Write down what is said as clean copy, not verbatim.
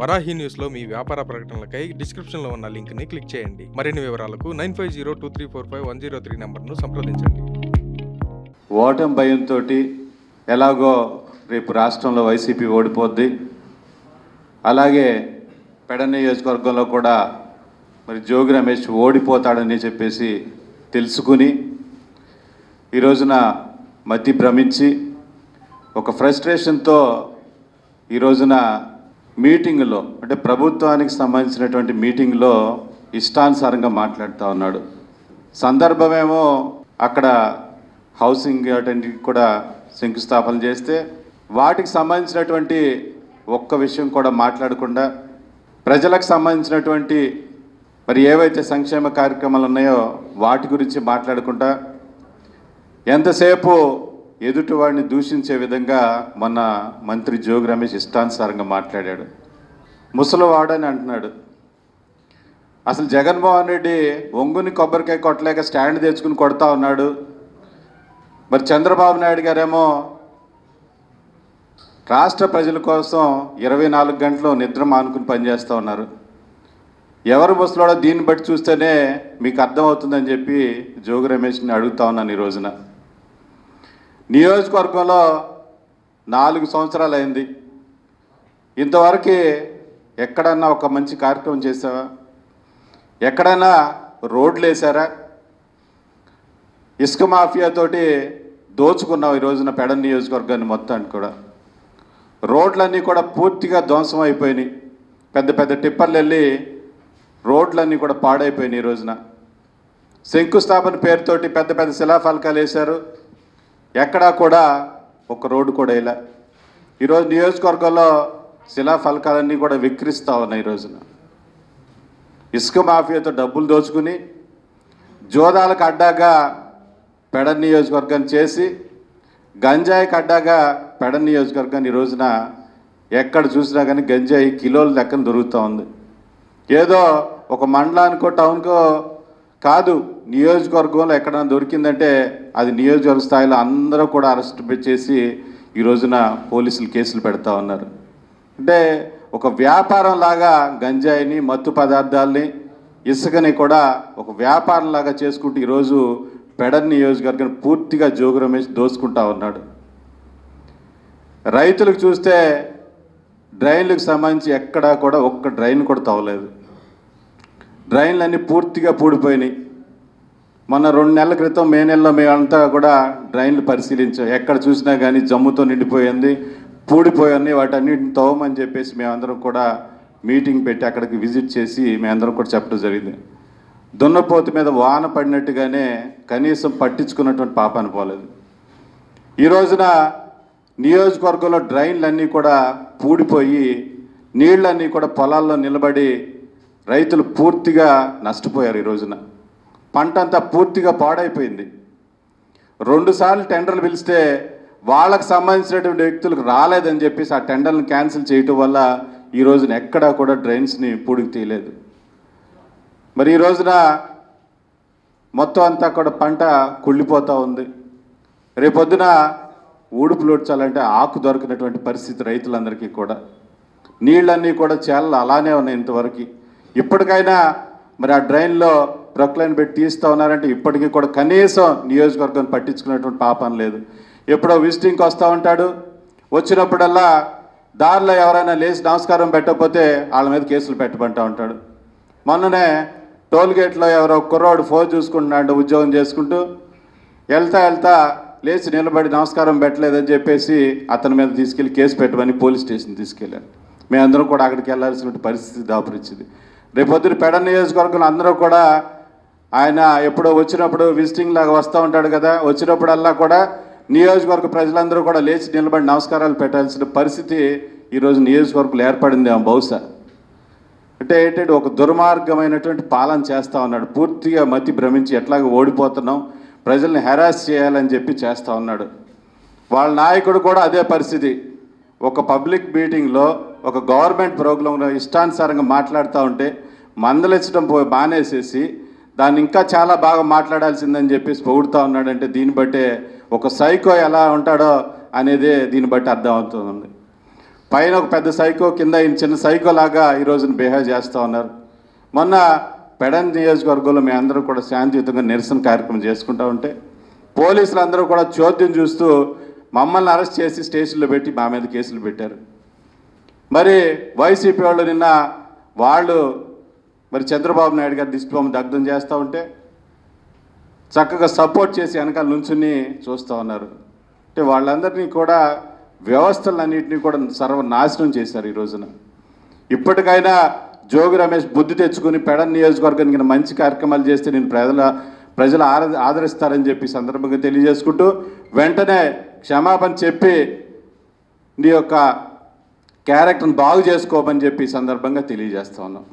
Varahi news లో మీ వ్యాపార ప్రకటనలకై description లో ఉన్న లింక్ ని క్లిక్ చేయండి. మరిన్ని వివరాలకు 9502345103 నంబర్ ను సంప్రదించండి. ఓటం భయంతో ఎలాగో రేపు రాష్ట్రంలో వైసీపీ ఓడిపోద్ది, అలాగే పెడ నియోజకవర్గంలో కూడా మరి జోగి రమేష్ ఓడిపోతాడని చెప్పేసి తెలుసుకుని ఈరోజున మతి భ్రమించి ఒక ఫ్రస్ట్రేషన్తో ఈరోజున మీటింగ్లో అంటే ప్రభుత్వానికి సంబంధించినటువంటి మీటింగ్లో ఇష్టానుసారంగా మాట్లాడుతూ ఉన్నాడు. సందర్భమేమో అక్కడ హౌసింగ్ అటెండి కూడా శంకుస్థాపన చేస్తే వాటికి సంబంధించినటువంటి ఒక్క విషయం కూడా మాట్లాడకుండా ప్రజలకు సంబంధించినటువంటి మరి ఏవైతే సంక్షేమ కార్యక్రమాలు ఉన్నాయో వాటి గురించి మాట్లాడకుండా ఎంతసేపు ఎదుటివాడిని దూషించే విధంగా మొన్న మంత్రి జోగి రమేష్ ఇష్టానుసారంగా మాట్లాడాడు. ముసలివాడని అంటున్నాడు. అసలు జగన్మోహన్ రెడ్డి ఒంగుని కొబ్బరికాయ కొట్టలేక స్టాండ్ తెచ్చుకుని కొడతా ఉన్నాడు. మరి చంద్రబాబు నాయుడు గారేమో రాష్ట్ర ప్రజల కోసం 24 గంటలు నిద్ర మానుకుని పనిచేస్తూ ఉన్నారు. ఎవరు ముసలోడో దీన్ని బట్టి చూస్తేనే మీకు అర్థమవుతుందని చెప్పి జోగి రమేష్ని అడుగుతా ఉన్నాను. ఈ రోజున నియోజకవర్గంలో 4 సంవత్సరాలు అయింది, ఇంతవరకు ఎక్కడన్నా ఒక మంచి కార్యక్రమం చేసావా? ఎక్కడైనా రోడ్లు వేసారా? ఇసుక మాఫియాతోటి దోచుకున్నావు ఈ రోజున పెడ నియోజకవర్గాన్ని మొత్తానికి కూడా. రోడ్లన్నీ కూడా పూర్తిగా ధ్వంసం అయిపోయినాయి, పెద్ద పెద్ద టిప్పర్లు వెళ్ళి రోడ్లన్నీ కూడా పాడైపోయినాయి. ఈ రోజున శంకుస్థాపన పేరుతోటి పెద్ద పెద్ద శిలాఫలకాలు వేశారు, ఎక్కడా కూడా ఒక రోడ్డు కూడా ఇలా. ఈరోజు నియోజకవర్గంలో శిలాఫలకాలన్నీ కూడా విక్రిస్తూ ఉన్నాయి. ఈ రోజున ఇసుక మాఫియాతో డబ్బులు దోచుకుని జోదాలకు అడ్డాగా పెడ నియోజకవర్గం చేసి గంజాయి కడ్డాగా పెడ నియోజకవర్గాన్ని ఈ రోజున ఎక్కడ చూసినా కానీ గంజాయి కిలోల లెక్కన దొరుకుతూ ఉంది. ఏదో ఒక మండలానికో టౌన్కో కాదు, నియోజకవర్గంలో ఎక్కడైనా దొరికిందంటే అది నియోజకవర్గ స్థాయిలో అందరూ కూడా అరెస్ట్ చేసి ఈ రోజున పోలీసులు కేసులు పెడతా ఉన్నారు. అంటే ఒక వ్యాపారం లాగా గంజాయిని, మత్తు పదార్థాలని, ఇసుకని కూడా ఒక వ్యాపారంలాగా చేసుకుంటూ ఈరోజు పెడ నియోజకవర్గం పూర్తిగా జోగి రమేష్ దోచుకుంటా ఉన్నాడు. రైతులకు చూస్తే డ్రైన్లకు సంబంధించి ఎక్కడా కూడా ఒక్క డ్రైన్ కూడా తవ్వలేదు, డ్రైన్లన్నీ పూర్తిగా పూడిపోయినాయి. మొన్న 2 నెలల క్రితం మే నెలలో మేమంతా కూడా డ్రైన్లు పరిశీలించాం, ఎక్కడ చూసినా కానీ జమ్ముతో నిండిపోయింది, పూడిపోయింది. వాటన్నిటిని తవ్వమని చెప్పేసి మేమందరం కూడా మీటింగ్ పెట్టి అక్కడికి విజిట్ చేసి మేమందరం కూడా చెప్పడం జరిగింది. దున్నపోతు మీద వాన పడినట్టుగానే కనీసం పట్టించుకున్నటువంటి పాపాన్ని పోలేదు. ఈ రోజున నియోజకవర్గంలో డ్రైన్లన్నీ కూడా పూడిపోయి నీళ్ళన్నీ కూడా పొలాల్లో నిలబడి రైతులు పూర్తిగా నష్టపోయారు. ఈ రోజున పంట అంతా పూర్తిగా పాడైపోయింది. 2 సార్లు టెండర్లు పిలిస్తే వాళ్ళకు సంబంధించినటువంటి వ్యక్తులకు రాలేదని చెప్పేసి ఆ టెండర్లను క్యాన్సిల్ చేయటం వల్ల ఈ రోజున ఎక్కడా కూడా డ్రైన్స్ని పూడికి తీయలేదు. మరి ఈ రోజున మొత్తం అంతా కూడా పంట కుళ్ళిపోతూ ఉంది. రేపొద్దున ఊడుపులు ఊడ్చాలంటే ఆకు దొరికినటువంటి పరిస్థితి రైతులందరికీ కూడా. నీళ్ళన్నీ కూడా చేలలు అలానే ఉన్నాయి ఇంతవరకు. ఇప్పటికైనా మరి ఆ డ్రైన్లో ప్రొక్లైన్ పెట్టి తీస్తూ ఉన్నారంటే ఇప్పటికీ కూడా కనీసం నియోజకవర్గం పట్టించుకునేటువంటి పాపం లేదు. ఎప్పుడో విజిటింగ్కి వస్తూ ఉంటాడు, వచ్చినప్పుడల్లా దారిలో ఎవరైనా లేచి నమస్కారం పెట్టకపోతే వాళ్ళ మీద కేసులు పెట్టమంటూ ఉంటాడు. మొన్ననే టోల్గేట్లో ఎవరో కుర్రాడు ఫోన్ చూసుకుంటున్నాడు, ఉద్యోగం చేసుకుంటూ వెళ్తా లేచి నిలబడి నమస్కారం పెట్టలేదని చెప్పేసి అతని మీద తీసుకెళ్ళి కేసు పెట్టమని పోలీస్ స్టేషన్ తీసుకెళ్ళాను. మేమందరం కూడా అక్కడికి వెళ్ళాల్సిన పరిస్థితి దాపురించింది. రేపొద్దున పెడ నియోజకవర్గంలో అందరూ కూడా ఆయన ఎప్పుడో వచ్చినప్పుడు విజిటింగ్ లాగా వస్తూ ఉంటాడు కదా, వచ్చినప్పుడల్లా కూడా నియోజకవర్గ ప్రజలందరూ కూడా లేచి నిలబడి నమస్కారాలు పెట్టాల్సిన పరిస్థితి ఈరోజు నియోజకవర్గంలో ఏర్పడింది. బహుశా అంటే ఏంటంటే ఒక దుర్మార్గమైనటువంటి పాలన చేస్తూ ఉన్నాడు. పూర్తిగా మతి భ్రమించి ఎట్లాగ ఓడిపోతున్నాం, ప్రజల్ని హెరాస్ చేయాలని చెప్పి చేస్తూ ఉన్నాడు. వాళ్ళ నాయకుడు కూడా అదే పరిస్థితి. ఒక పబ్లిక్ మీటింగ్లో ఒక గవర్నమెంట్ ప్రోగ్రాంలో ఇష్టానుసారంగా మాట్లాడుతూ ఉంటే మందలించడం బానేసేసి దాన్ని ఇంకా చాలా బాగా మాట్లాడాల్సిందని చెప్పేసి పొగుడుతూ ఉన్నాడంటే దీన్ని బట్టే ఒక సైకో ఎలా ఉంటాడో అనేది దీన్ని బట్టి అర్థమవుతుంది. పైన ఒక పెద్ద సైకో కింద ఈ చిన్న సైకో లాగా ఈ రోజున బిహేవ్ చేస్తా ఉన్నారు. మొన్న పెడన్ నియోజకవర్గంలో మీ అందరూ కూడా శాంతియుతంగా నిరసన కార్యక్రమం చేసుకుంటూ ఉంటే పోలీసులు అందరూ కూడా చోద్యం చూస్తూ మమ్మల్ని అరెస్ట్ చేసి స్టేషన్లో పెట్టి మా మీద కేసులు పెట్టారు. మరి వైసీపీ వాళ్ళు నిన్న వాళ్ళు మరి చంద్రబాబు నాయుడు గారి దిష్టిబొమ్మ దగ్ధం చేస్తూ ఉంటే చక్కగా సపోర్ట్ చేసి వెనకాల నుంచుని చూస్తూ ఉన్నారు. అంటే వాళ్ళందరినీ కూడా వ్యవస్థలన్నింటినీ కూడా సర్వనాశనం చేశారు ఈ రోజున. ఇప్పటికైనా జోగి రమేష్ బుద్ధి తెచ్చుకుని పెడ నియోజకవర్గానికి మంచి కార్యక్రమాలు చేస్తే నేను ప్రజలు ఆదరిస్తారని చెప్పి సందర్భంగా తెలియజేసుకుంటూ వెంటనే క్షమాపణ చెప్పి నీ యొక్క క్యారెక్టర్ని బాగు చేసుకోమని చెప్పి సందర్భంగా తెలియజేస్తా ఉన్నాం.